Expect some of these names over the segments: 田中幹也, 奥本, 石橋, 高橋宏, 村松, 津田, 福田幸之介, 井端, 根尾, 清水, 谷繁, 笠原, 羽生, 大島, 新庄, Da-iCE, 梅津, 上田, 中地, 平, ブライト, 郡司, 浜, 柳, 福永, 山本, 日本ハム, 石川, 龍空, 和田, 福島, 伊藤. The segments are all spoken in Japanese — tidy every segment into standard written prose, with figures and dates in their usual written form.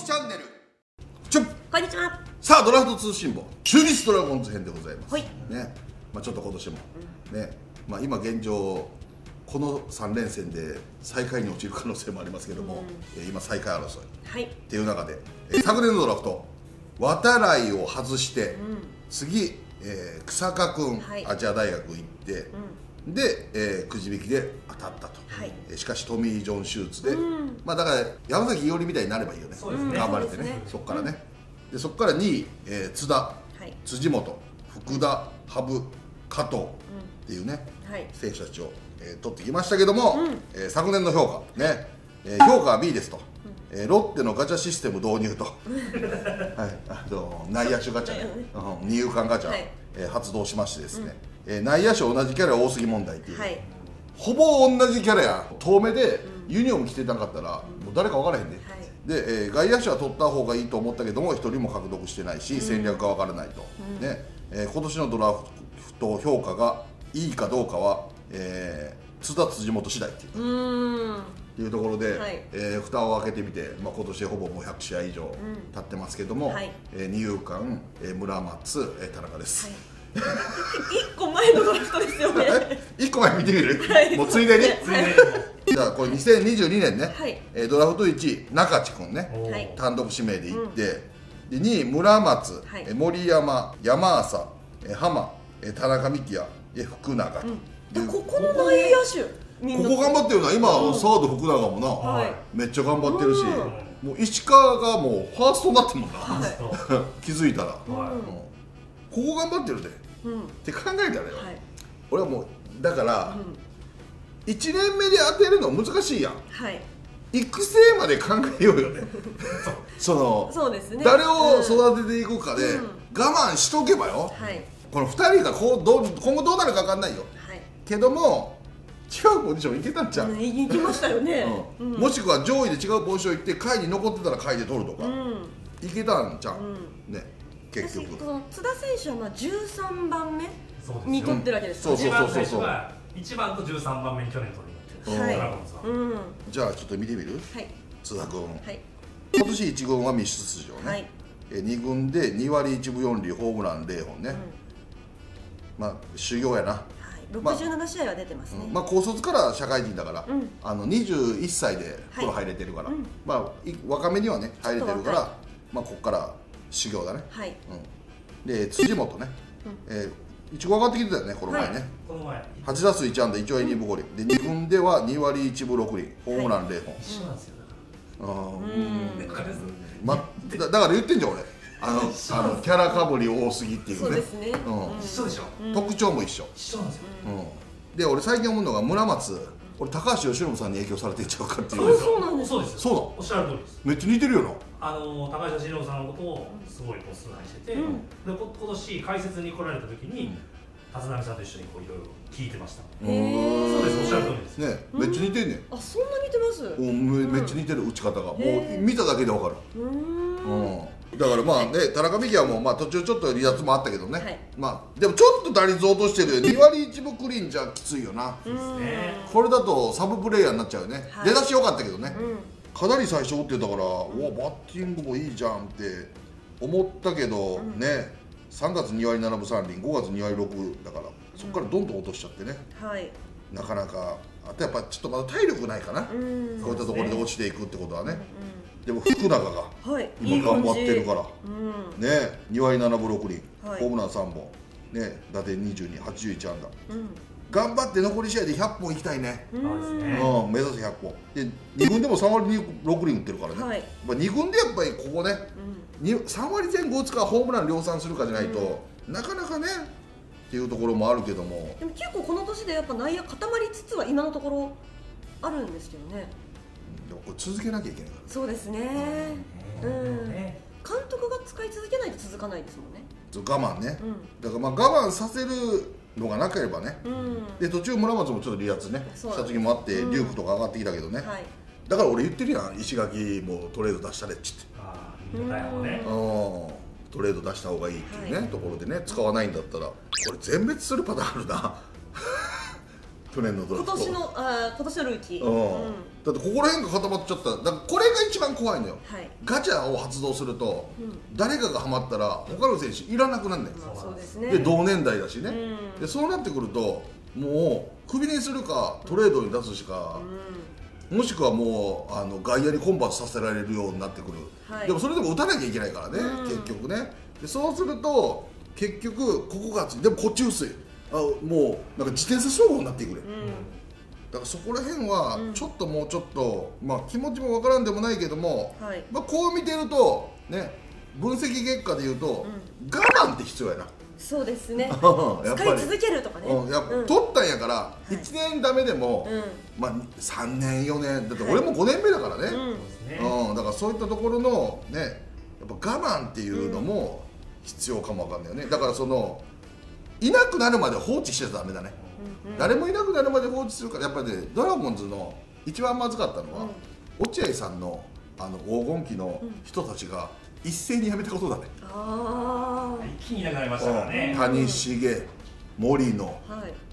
きチャンネル。こんにちは。さあ、ドラフト通信簿中日ドラゴンズ編でございます。はい。ね、まあちょっと今年もね、まあ今現状この3連戦で最下位に落ちる可能性もありますけども、今最下位争い、はい、っていう中で、昨年のドラフト渡来を外して、次、日下君、はい、亜細亜大学行って。で、くじ引きで当たったと、はい、しかしトミー・ジョン手術で、まあだから山崎伊織みたいになればいいよね、頑張れてね、そこからね、でそこから2位、津田、はい、辻元、福田、羽生、加藤っていうね、はい、選手たちを、取ってきましたけども、昨年の評価、ね、評価は B ですと、ロッテのガチャシステム導入と、はい、内野手ガチャ、ね、二遊間ガチャ、発動しましてですね。内野手同じキャラ多すぎ問題っていう、はい、ほぼ同じキャラや遠目でユニフォーム着てなかったら、もう誰か分からへんね、で、外野手は取った方がいいと思ったけども1人も獲得してないし、戦略が分からないと、ね、今年のドラフト評価がいいかどうかは、津田辻元次第っていうところで、はい、蓋を開けてみて、まあ、今年ほぼもう100試合以上経ってますけども、はい、二遊間、村松、田中です。はい、1個前のドラフトですよね。1個前見てみる、もうついでに。じゃあこれ2022年ね、ドラフト1位中地君ね、単独指名でいって、2位村松、森山、山浅、浜、田中幹也、福永、ここの内野手ここ頑張ってるな。今サード福永もなめっちゃ頑張ってるし、もう石川がもうファーストになってもんな、気づいたら。ここ頑張ってるでって考えたらよ、俺はもうだから1年目で当てるの難しいやん、育成まで考えようよね。誰を育てていくかで我慢しとけばよ、この2人が今後どうなるか分かんないよけども、違うポジションいけたんちゃう、いきましたよね、もしくは上位で違うポジションいって下位に残ってたら下位で取るとかいけたんちゃうね。結局津田選手は13番目に取ってるわけですから、1番選手は1番と13番目に去年取りになってるドラゴンズは。じゃあちょっと見てみる、津田君、今年1軍は密室出場ね、2軍で2割1分4厘、ホームラン0本ね、まあ修行やな、67試合は出てますね。まあ高卒から社会人だから21歳でプロ入れてるから、まあ若めにはね入れてるから、まあここから修行だね。はい。で辻元ね、一応上がってきてたよねこの前ね。この前。8打数1安打1割2分5厘で、2軍では2割1分6厘、ホームラン0本。一緒なんですよだから。だから言ってんじゃん俺。キャラかぶり多すぎっていうね。そうですね。一緒でしょ。特徴も一緒。一緒なんですよ。で俺最近思うのが村松、俺高橋由伸さんに影響されていっちゃうかっていう。そうなんです。そうです。そうだ。おっしゃる通りです。めっちゃ似てるよな。高橋由伸さんのことをすごい崇拝してて、で今年解説に来られた時に立浪さんと一緒にこういろいろ聞いてました。そうです、おっしゃる通りですね。めっちゃ似てんねん。あ、そんな似てます？めっちゃ似てる、打ち方がもう見ただけでわかる。だからまあね、田中幹也もまあ途中ちょっと離脱もあったけどね、まあでもちょっと打率落としてるよ、2割1分クリーンじゃきついよな。これだとサブプレーヤーになっちゃうよね。出だし良かったけどね、かなり最初打ってたから、おバッティングもいいじゃんって思ったけどね、3月2割7分3厘、5月2割6だから、そこからどんどん落としちゃってね、なかなか、あとやっぱちょっとまだ体力ないかな、こういったところで落ちていくってことはね、でも福永が今頑張ってるから、2割7分6厘、ホームラン3本、打点22、81安打。頑張って残り試合で100本いきたいね、目指せ100本で、2軍でも3割6厘打ってるからね、2軍でやっぱりここね、3割前後打つかホームラン量産するかじゃないと、なかなかねっていうところもあるけども、でも結構この年でやっぱ内野固まりつつは今のところあるんですけどね。でもこれ続けなきゃいけないから、そうですね、監督が使い続けないと続かないですもんね、我慢ね、だからまあ我慢させるのがなければね、で途中村松もちょっと離脱ねした時もあって、リュークとか上がってきたけどね、だから俺言ってるやん、石垣もトレード出したれっちって、トレード出した方がいいっていうねところでね、使わないんだったらこれ全滅するパターンあるな。去年のドラフト、今年のルーキー、だってここら辺が固まっちゃった。だからこれが一番怖いのよ、はい、ガチャを発動すると、うん、誰かがハマったら他の選手いらなくなんねん、で同年代だしね、うん、でそうなってくるともうクビにするかトレードに出すしか、うん、もしくはもう外野にコンバートさせられるようになってくる、はい、でもそれでも打たなきゃいけないからね、うん、結局ね。でそうすると結局ここがでもこっち薄い、もうなんか自転車商法になってくれ、うん、だからそこら辺はちょっともうちょっと、まあ、気持ちもわからんでもないけども、はい、まあ、こう見てるとね、分析結果でいうと、うん、我慢って必要やな。そうですねやっぱり使い続けるとかね、うん、やっぱ、うん、取ったんやから1年ダメでも、はい、まあ、3年4年、だって俺も5年目だからね、はい、うん、だからそういったところのね、やっぱ我慢っていうのも必要かもわかんないよね。だからそのいなくなるまで放置してたらダメだね、うんうん、誰もいなくなるまで放置するから、やっぱり、ね、ドラゴンズの一番まずかったのは、うん、落合さんの黄金期の人たちが一斉に辞めたことだね、うん、一気にいなくなりましたからね。谷繁、森野、は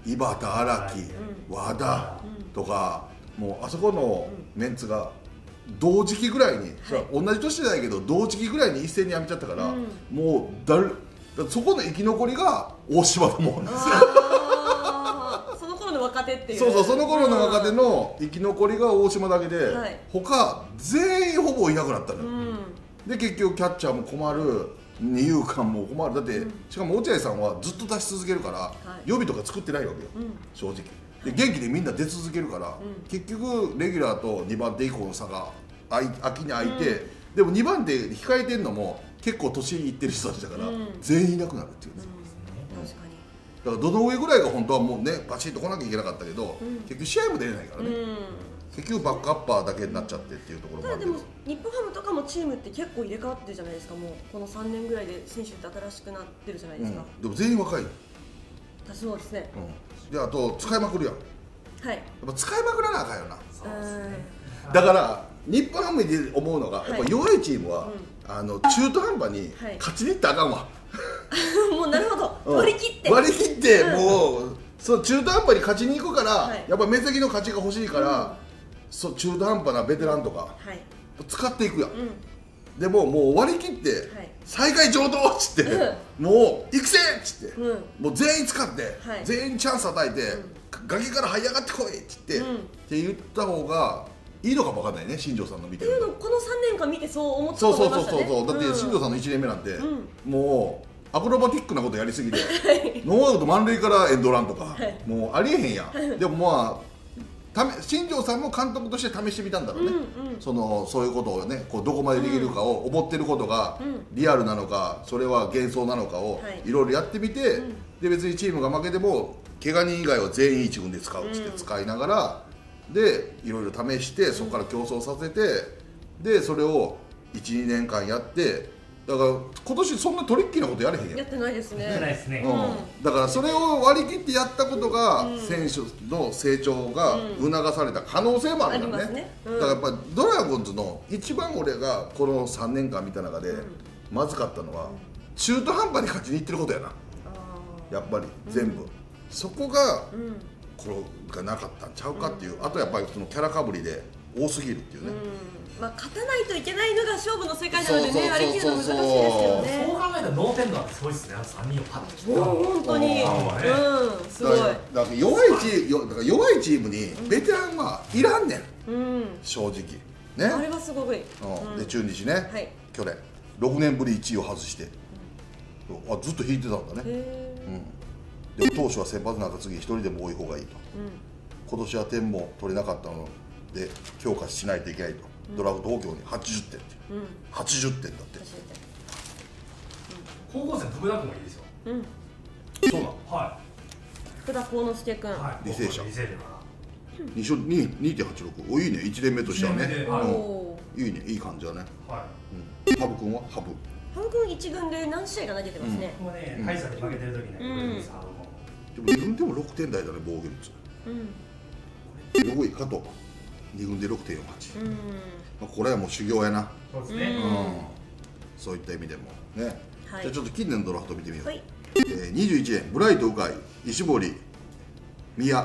い、井端、荒木、うん、和田とか、もうあそこのメンツが同時期ぐらいに、はい、同じ年じゃないけど同時期ぐらいに一斉に辞めちゃったから、うん、もうそこの生き残りが大島だもんですよ。その頃の若手っていう、そうそう、その頃の若手の生き残りが大島だけで、はい、他全員ほぼいなくなったのよ、うん、で結局キャッチャーも困る、二遊間も困る、だって、うん、しかも落合さんはずっと出し続けるから、はい、予備とか作ってないわけよ、うん、正直で元気でみんな出続けるから、うん、結局レギュラーと2番手以降の差が秋に空いて、うん、でも2番手控えてんのも結構年いってる人たちだから、うん、全員いなくなるっていう、ね、うん、確かに。だからどの上ぐらいが本当はもうね、バシッと来なきゃいけなかったけど、うん、結局試合も出れないからね、うん、結局バックアッパーだけになっちゃってっていうところもあるけど、ただでも日本ハムとかもチームって結構入れ替わってるじゃないですか。もうこの3年ぐらいで選手って新しくなってるじゃないですか、うん、でも全員若い。そうですね、うん、であと使いまくるやん、はい、やっぱ使いまくらなあかんよな。そうですね、だから日本ハムで思うのが、やっぱ弱いチームは、中途半端に勝ちにいったらあかんわ。もうなるほど、割り切って割り切って、もうその中途半端に勝ちに行くから、やっぱ目先の勝ちが欲しいから、中途半端なベテランとか使っていくやん。でももう割り切って最下位上等っつって、もう行くぜっつって、もう全員使って全員チャンス与えて、崖から這い上がってこいっつってって言った方がいいのかもわかんないね、新庄さんの見てると。この3年間見てそう思ってたと思いましたね。だって新庄さんの1年目なんて、もうアクロバティックなことやりすぎて、ノーアウト満塁からエンドランとか、もうありえへんやん。でもまあ新庄さんも監督として試してみたんだろうね、そういうことをね、どこまでできるかを、思ってることがリアルなのか、それは幻想なのかをいろいろやってみて、別にチームが負けても怪我人以外は全員一軍で使うっつって使いながら。でいろいろ試して、そこから競争させて、でそれを 1,2 年間やって、だから今年そんなトリッキーなことやれへんやん。やってないですね。だからそれを割り切ってやったことが、選手の成長が促された可能性もあるからね。だからやっぱりドラゴンズの一番俺がこの3年間見た中でまずかったのは、中途半端に勝ちにいってることやな、やっぱり全部。そこがこれがなかったんちゃうかっていう、あとやっぱりそのキャラかぶりで多すぎるっていうね、まあ勝たないといけないのが勝負の世界なのでね、割り切るの難しいですよね。そう考えたら脳天がすごいですね、3人をパッと切った。本当にすごい。だから弱いチームにベテランはいらんねん、正直ね。あれはすごい。で中日ね、去年6年ぶり1位を外して、ずっと引いてたんだね。投手は先発なんか次1人でも多い方がいいと、今年は点も取れなかったので強化しないといけないと、ドラフト補強に80点って、80点だって。高校生の福田君もいいですよ。そうなの、はい、福田幸之介君、履正社2.86、おいいね、1年目としてはね、いいね、いい感じだね。羽生君は羽生君1軍で何試合か投げてますね。もうね、大差で負けてる時に2軍でも6点台だね、防御率。4位加藤、2軍で 6.48、これはもう修行やな。そうですね、そういった意味でもね。じゃあちょっと近年のドラフト見てみよう。21年ブライト鵜飼、石堀、宮、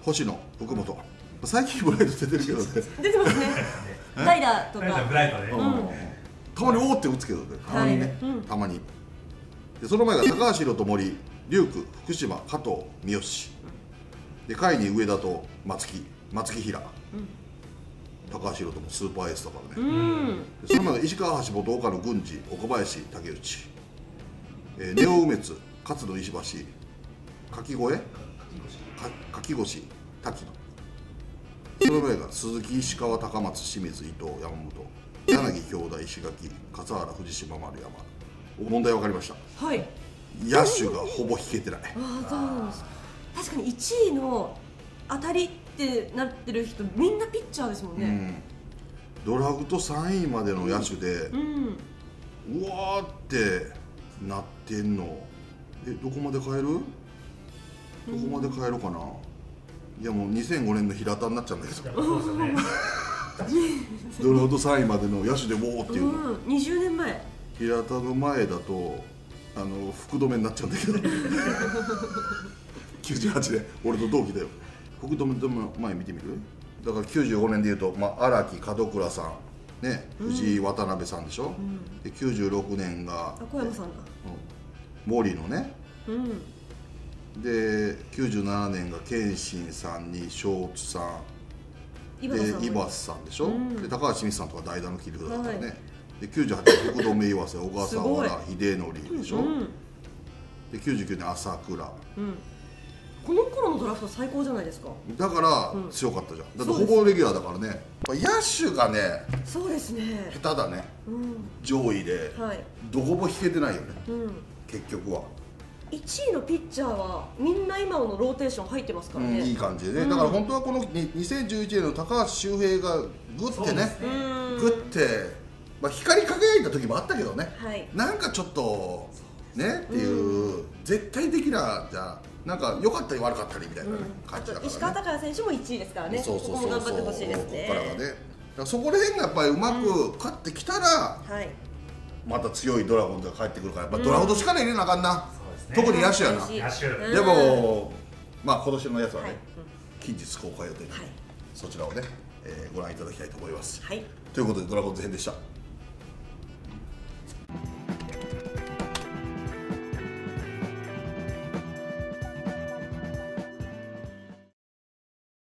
星野、奥本、最近ブライト出てるけどね、出てますね、ライダーとかブライトね、たまにおーって打つけどね、たまにね、たまに。その前が高橋宏と森、龍空、福島、加藤、三好で、下位に上田と松木平、高橋宏ともスーパーエースだからね。その前が石川、橋本、岡野、郡司、奥林、竹内、根尾、梅津、勝野、石橋、柿越、滝野。その前が鈴木、石川、高松、清水、伊藤、山本、柳、兄弟、石垣、笠原、藤島、丸山。問題分かりました。はい、野手がほぼ引けてない。ああ、確かに1位の当たりってなってる人みんなピッチャーですもんね。ドラフト3位までの野手で、うわーってなってんの。どこまで変える、どこまで変えるかな。いや、もう2005年の平田になっちゃうんだけど。そうですよね。ドラフト3位までの野手でもっていう、20年前平田の前だと福留になっちゃうんだけど。98年、俺と同期だよ。福留の前見てみる。だから95年でいうと、荒木、門倉さん、ね、藤井、渡辺さんでしょ。で96年が小山さんだ、森のね。で97年が謙信さんに庄司さんで井端さんでしょ。で高橋光さんとか代打の切り札だったね。で98年、福留岩瀬、小笠原、秀則でしょ。で99年、朝倉。この頃のドラフト最高じゃないですか。だから強かったじゃん。だってほぼレギュラーだからね。野手がね、そうですね、下手だね。上位でどこも引けてないよね、結局は。1位のピッチャーはみんな今のローテーション入ってますからね。いい感じでね。だから本当はこの2011年の高橋周平がグッてね、グッて光り輝いた時もあったけどね、なんかちょっとねっていう、絶対的な、じゃなんか良かったり悪かったりみたいな感じだからね。石川昂選手も1位ですからね、ここも頑張ってほしいですね。そこら辺がやっぱりうまく勝ってきたら、また強いドラゴンズが帰ってくるから、ドラフトしか入れなあかんな、特に野手やな。でも、今年のやつはね、近日公開予定なので、そちらをね、ご覧いただきたいと思います。ということで、ドラゴンズ編でした。